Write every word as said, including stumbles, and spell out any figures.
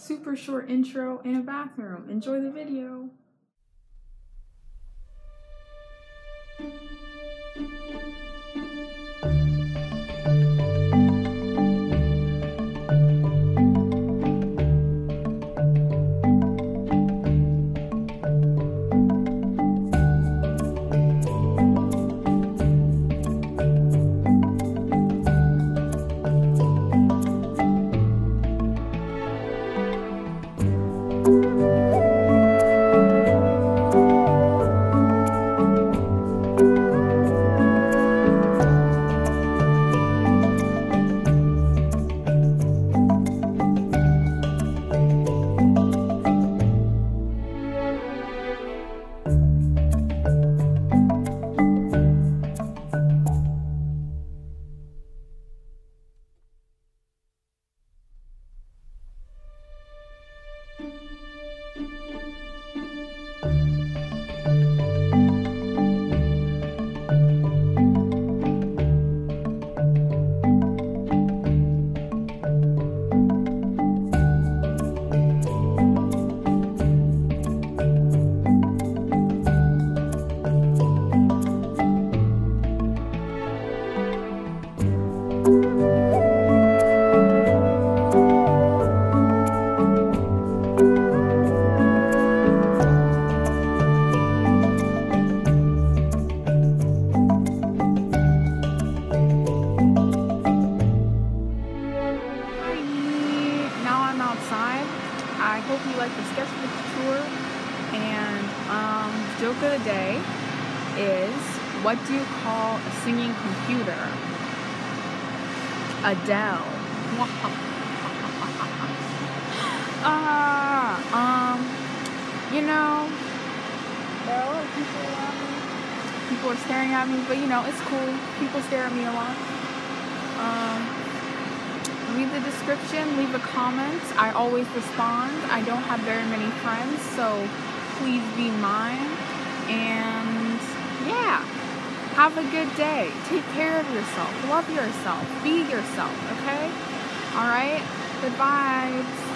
Super short intro and a bathroom. Enjoy the video. I hope you like the sketchbook tour, and um, joke of the day is, what do you call a singing computer? Adele. uh, um, you know, there are people around me. People are staring at me, but you know, it's cool. People stare at me a lot. Um, Leave the description, leave a comment. I always respond. I don't have very many friends, so please be mine. And yeah, have a good day. Take care of yourself. Love yourself. Be yourself, okay? All right? Good vibes.